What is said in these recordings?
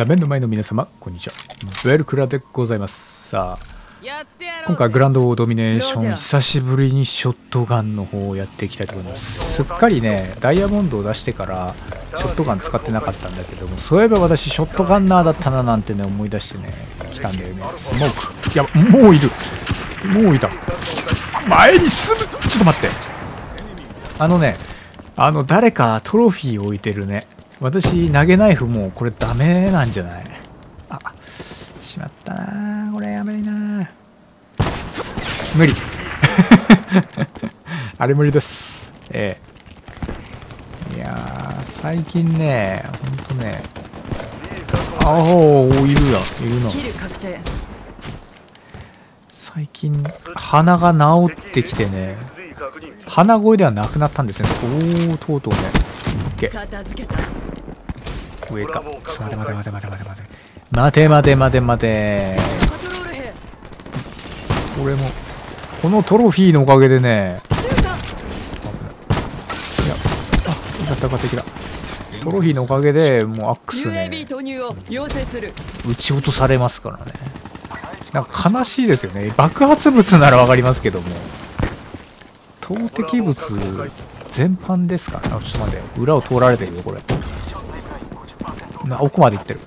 画面の前の皆様、こんにちは。ウェルクラでございます。さあ、今回グランドドミネーション、久しぶりにショットガンの方をやっていきたいと思います。すっかりね、ダイヤモンドを出してからショットガン使ってなかったんだけども、そういえば私ショットガンナーだったななんてね、思い出してね、来たんだよね。スモーク。いや、もういる。もういた。前に進む。ちょっと待って。誰かトロフィー置いてるね。私、投げナイフもうこれダメなんじゃない？あ、しまったな。これやめりな。無理。あれ無理です。いやー、最近ね、ほんとね。あお、いるや、いるな。最近、鼻が治ってきてね。鼻声ではなくなったんですね。おお、とうとうね。OK。上か。待て。俺もこのトロフィーのおかげでね。危ない。いや、あ、だった敵だ。トロフィーのおかげでもうアックスね、撃ち落とされますからね。なんか悲しいですよね。爆発物ならわかりますけども、投擲物全般ですからね。ちょっと待って、裏を通られてるよこれ。奥まで行ってる。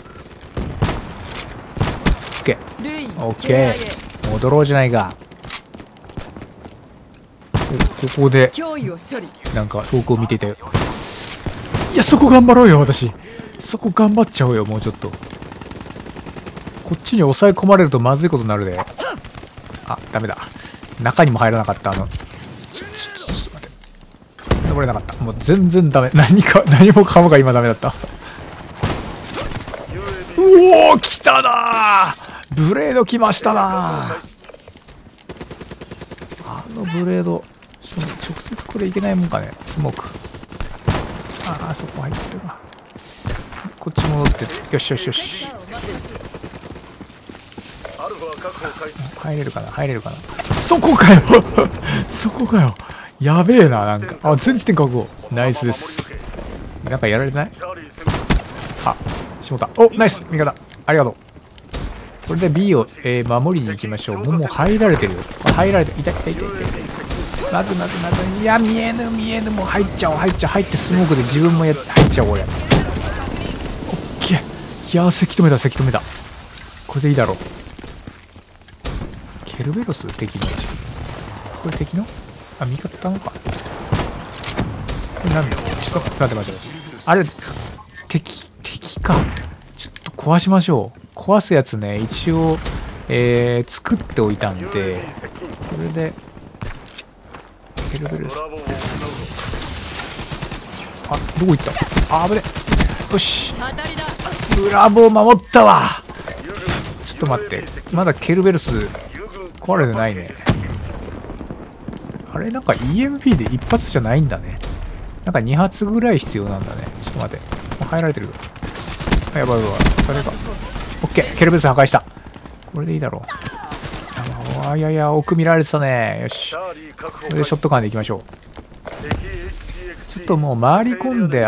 オッケー。戻ろうじゃないか。ここでなんか遠くを見ていたよ。いや、そこ頑張ろうよ。私そこ頑張っちゃおうよ。もうちょっとこっちに抑え込まれるとまずいことになるで。あ、ダメだ。中にも入らなかった。ちょっと待って、登れなかった。もう全然ダメ。何もかもが今ダメだった。おお、来たな。ブレード来ましたな。あのブレード、直接これいけないもんかね。スモーク。ああ、そこ入ってるな。こっち戻って。よし。入れるかな。そこかよ。やべえな、なんか。あ、全地点確保。ナイスです。なんかやられてない？あ、下田。お、ナイス味方、ありがとう。これで B を、守りに行きましょう。もう入られてるよ。痛い。まずいや、見えぬ。もう入っちゃう。入ってスモークで自分も入っちゃおう。俺オッケー。いやー、せき止めた。これでいいだろう。ケルベロス敵の、これ敵の、あ、味方なのか。これなんだ。ちょっと待って、あれ敵か。ちょっと壊しましょう。壊すやつね、一応、作っておいたんで、これでヘルベルス。あ、どこ行った。あぶね。よし、ブラボー守ったわ。ちょっと待って、まだケルベルス壊れてないね。あれ、なんか EMP で一発じゃないんだね。なんか2発ぐらい必要なんだね。ちょっと待って、入られてる。やばい。それか。オッケー。ケルベルス破壊した。これでいいだろう。いや、奥見られてたね。よし。これでショットガンでいきましょう。ちょっともう回り込んで、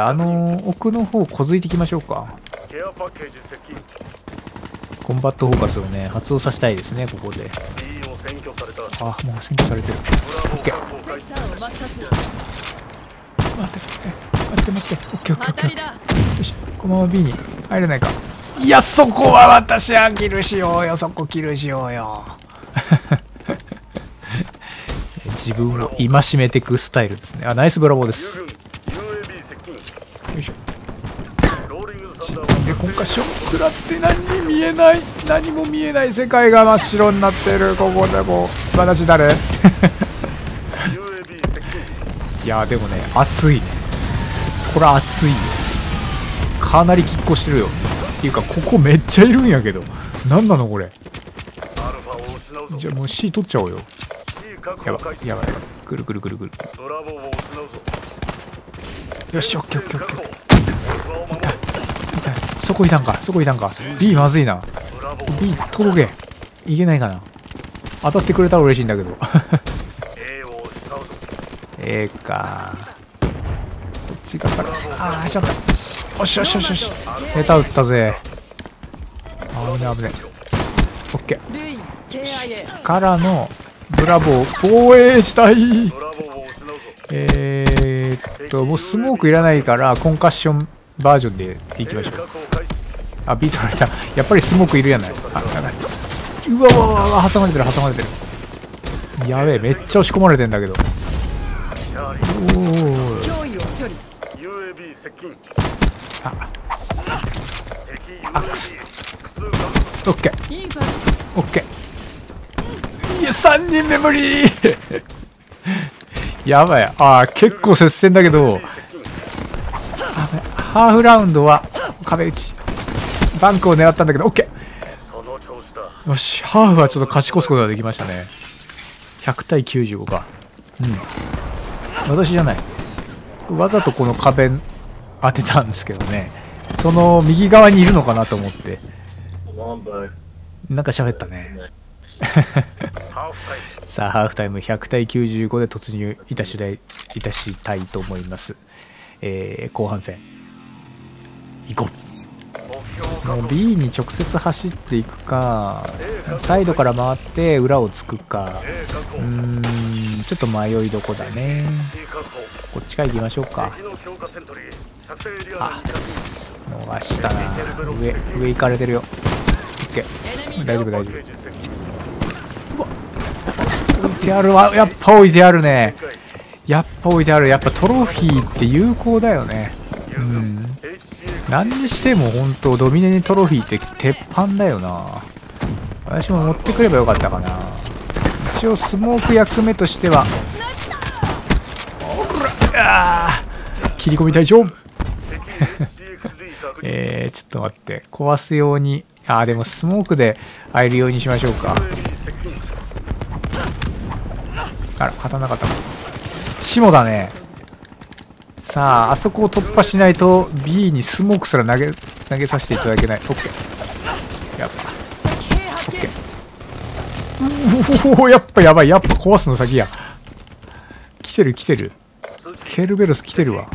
奥の方小突いていきましょうか。コンバットフォーカスをね、発動させたいですね、ここで。あ、もう占拠されてる。オッケー。待って、オッケー。よし、このまま B に入れないか。いや、そこは私はキルしようよ。自分を戒めてくスタイルですね。あ、ナイスブラボーです。よいしょ。自分で今回ショックらって何も見えない世界が真っ白になってる。ここでもう私誰いやー、でもね、暑いね。これ暑いよ。かなり拮抗してるよ。っていうか、ここめっちゃいるんやけど。なんなのこれ。じゃあもう C 取っちゃおうよ。やばい。くる。よし、オッケー。痛い。そこいたんか。B まずいな。B 届け。いけないかな。当たってくれたら嬉しいんだけど。こっち側から。ああ、しまった。よし。ネタ打ったぜ。危ねえ危ねえ。オッケーからのブラボー防衛したい。もうスモークいらないからコンカッションバージョンでいきましょう。あ、ビートられた。やっぱりスモークいるやない。あ、やばい。うわわわわ、挟まれてる挟まれてる。やべえ、めっちゃ押し込まれてんだけど。おー。あ、アックス。オッケーオッケー。いや、3人目無理ー。やばい。あ、結構接戦だけど。ハーフラウンドは壁打ち。バンクを狙ったんだけど、オッケー。よし、ハーフはちょっと勝ち越すことができましたね。100対95か。うん。私じゃない。わざとこの壁当てたんですけどね。その右側にいるのかなと思って。なんか喋ったね。さあ、ハーフタイム100対95で突入いたしたいと思います。後半戦。行こう。もう B に直接走っていくか、サイドから回って裏をつくか、うーん、ちょっと迷いどこだね。こっちから行きましょうか。あ、逃したな。上行かれてるよ。 OK、 大丈夫大丈夫。うわ、置いてあるわ。やっぱ置いてあるね。やっぱ置いてある。やっぱトロフィーって有効だよね。うん、何にしても本当ドミネにトロフィーって鉄板だよな。私も持ってくればよかったかな。一応スモーク役目としては、おら、あ、切り込み隊長。ちょっと待って、壊すように。あ、でもスモークで会えるようにしましょうか。あら、勝たなかった。下だね。さあ、あそこを突破しないと B にスモークすら投げさせていただけない。 OK、 やっぱ OK。 おー、やっぱやばい。やっぱ壊すの先や。来てる来てる、ケルベロス来てるわ。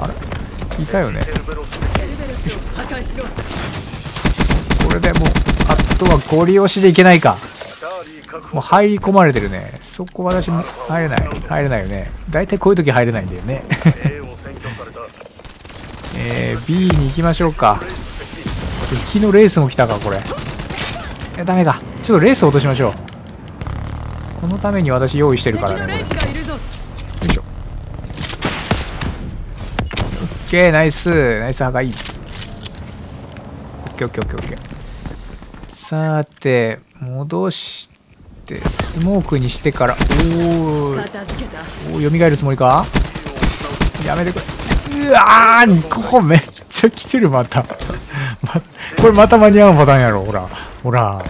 あれ、いたよね。これでもうあとはゴリ押しでいけないか。もう入り込まれてるね。そこ私も入れない。入れないよね。大体こういう時入れないんだよね。B に行きましょうか。敵のレースも来たか、これ。ダメか。ちょっとレース落としましょう。このために私用意してるからね。よいしょ。OK、ナイス。ナイス、歯がいい。OKOKOKOK。さて、戻して、スモークにしてから、おお、よみがえるつもりか。やめてくれ。うわー、ここめっちゃ来てる。またこれまた間に合うパターンやろ。ほらほら、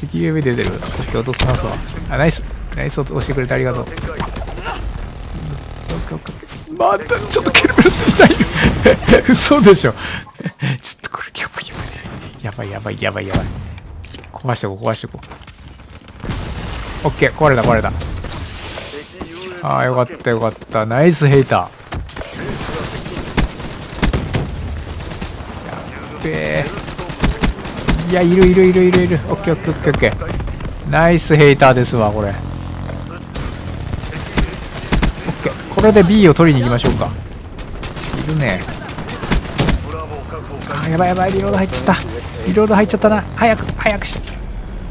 敵上出てる。こっち落とすな。そう、あ、ナイスナイス、落としてくれてありがとう。またちょっとケルベロスしたい。嘘でしょ。ちょっとこれやばいやばいやばいやばい。壊してこう壊してこう。オッケー、壊れた壊れた。ああ、よかったよかった。ナイスヘイター。やっべー。いや、いるいるいるいるいる。オッケーオッケーオッケーオッケー。ナイスヘイターですわ、これ。オッケー、これで B を取りに行きましょうか。いるね。ああ、やばいやばい。リロード入っちゃった。リロード入っちゃったな。早く早くして。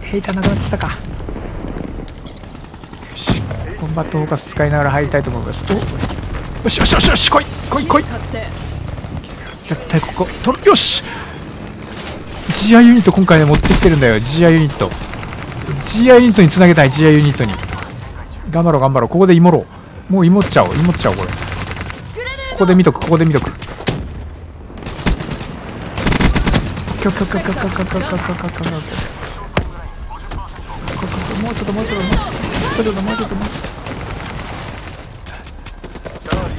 ヘイターなくなっちゃったか。コンバットフォーカス使いながら入りたいと思います。お、よしよしよしよし、来い来い来い。絶対ここ取る。よし、GI ユニット今回ね、持ってきてるんだよ。GI ユニット、GI ユニットにつなげたい。GI ユニットに頑張ろう頑張ろう。ここでイモろう。もうイモっちゃおうイモっちゃおう。これここで見とく、ここで見とく。もうちょっともうちょっともうちょっともうちょっともうちょっともうちょっと。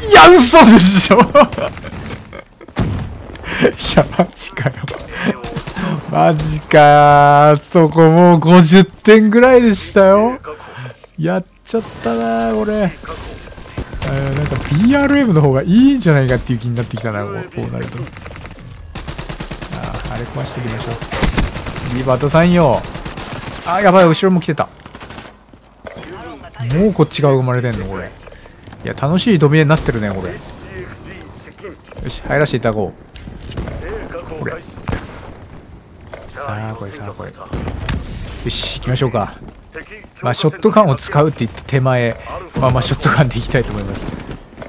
いや、嘘でしょ。いや、マジかよ。マジかー。そこもう50点ぐらいでしたよ。やっちゃったなー、これ。なんか BRM の方がいいんじゃないかっていう気になってきたな、こうなると。ああれ壊していきましょう。リバタさんよ。あーやばい、後ろも来てた。もうこっち側生まれてんのこれ。いや楽しい飛び絵になってるねこれ。よし入らせていただこう。これさあこれさあこれ。よし行きましょうか。まあショットガンを使うって言って手前、まあまあショットガンでいきたいと思います。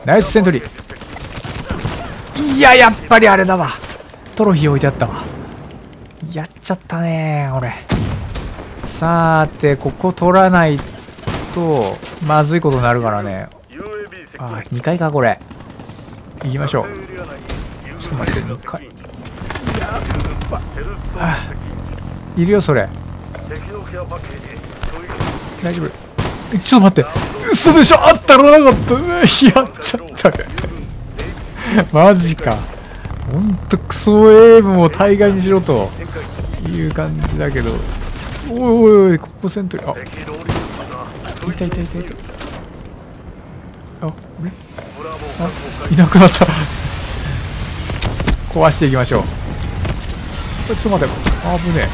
ナイスセントリー。いややっぱりあれだわ、トロフィー置いてあったわ。やっちゃったねこれ。さーてここ取らないとまずいことになるからね。ああ2階かこれ。行きましょう。ちょっと待って2階。ああいるよそれ。大丈夫。ちょっと待って、嘘でしょ。あったらなかった。やっちゃった。マジか。ほんとクソエームを大概にしろという感じだけど。おいおいおい、ここセントリー。あいたいたいたいた。あ、俺？あ、いなくなった。壊していきましょう。ちょっと待って、危ねえ。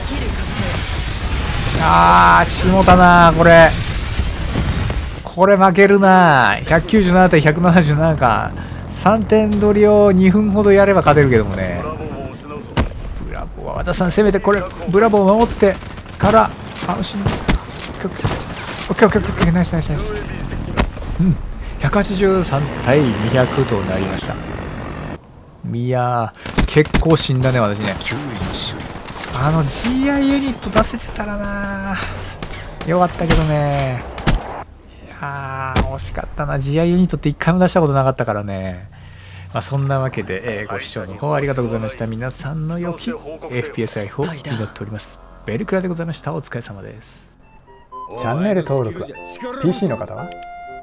あー、下田なー、これ。これ負けるなー。197対177か。3点取りを2分ほどやれば勝てるけどもね。ブラボーは和田さん、せめてこれ、ブラボーを守ってから、楽しみ。OK、ナイスナイスナイス。うん、183対200となりました。いやー、結構死んだね、私ね。あの GI ユニット出せてたらなよかったけどね。いやー惜しかったな。 GI ユニットって1回も出したことなかったからね。まあ、そんなわけで、ご視聴の方ありがとうございました。皆さんの良き FPS ライフを祈っております。ベルクラでございました。お疲れ様です。チャンネル登録は PC の方は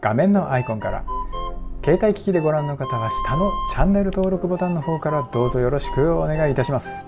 画面のアイコンから、携帯機器でご覧の方は下のチャンネル登録ボタンの方からどうぞよろしくお願いいたします。